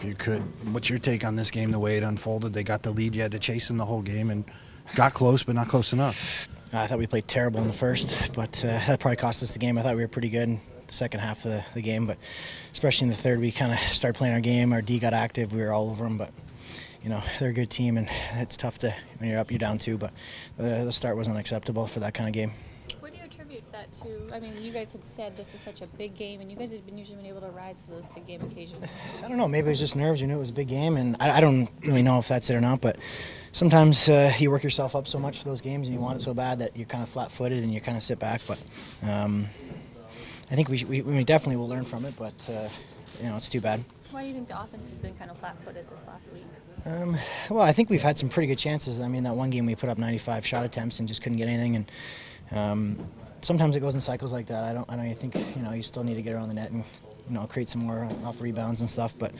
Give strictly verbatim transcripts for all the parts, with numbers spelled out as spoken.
if you could. What's your take on this game, the way it unfolded? They got the lead, you had to chase them the whole game, and got close, but not close enough. I thought we played terrible in the first, but uh, that probably cost us the game. I thought we were pretty good in the second half of the, the game, but especially in the third, we kind of started playing our game. Our D got active. We were all over them, but, you know, they're a good team, and it's tough to, when you're up, you're down two, but the, the start was unacceptable for that kind of game. What do you attribute that to? I mean, you guys had said this is such a big game, and you guys have been usually been able to rise to those big game occasions. I don't know. Maybe it was just nerves. You knew it was a big game, and I, I don't really know if that's it or not, but sometimes uh, you work yourself up so much for those games and you want it so bad that you're kind of flat-footed and you kind of sit back. But um, I think we, we, we definitely will learn from it, but uh, you know, it's too bad. Why do you think the offense has been kind of flat-footed this last week? Um, well, I think we've had some pretty good chances. I mean, that one game we put up ninety-five shot attempts and just couldn't get anything. And um, sometimes it goes in cycles like that. I don't. I don't, I think you know you still need to get around the net and, you know, create some more off rebounds and stuff, but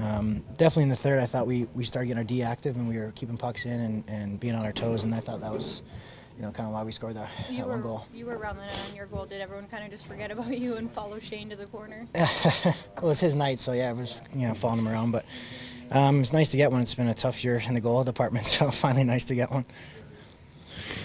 um, definitely in the third, I thought we, we started getting our D active and we were keeping pucks in and, and being on our toes, and I thought that was, you know, kind of why we scored that, that were, one goal. You were around the net on your goal. Did everyone kind of just forget about you and follow Shane to the corner? Well, it was his night, so yeah, I was, you know, following him around, but um, it's nice to get one. It's been a tough year in the goal department, so finally nice to get one.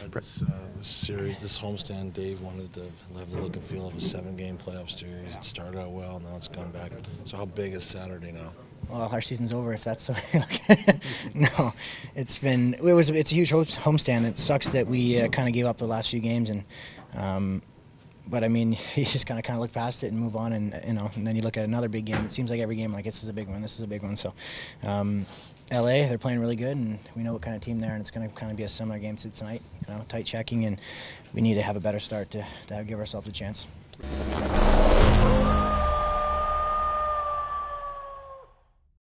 Yeah, this, uh, this series, this homestand, Dave wanted to have the look and feel of a seven-game playoff series. It started out well, now it's gone back. So how big is Saturday now? Well, our season's over if that's the way you look at it. No, it's been, it was, it's a huge homestand. It sucks that we uh, kind of gave up the last few games, and um, but I mean, you just kind of kind of look past it and move on, and you know, and then you look at another big game. It seems like every game, like this is a big one, this is a big one. So. Um, L A, they're playing really good, and we know what kind of team they're, and it's going to kind of be a similar game to tonight. You know, tight checking, and we need to have a better start to, to give ourselves a chance.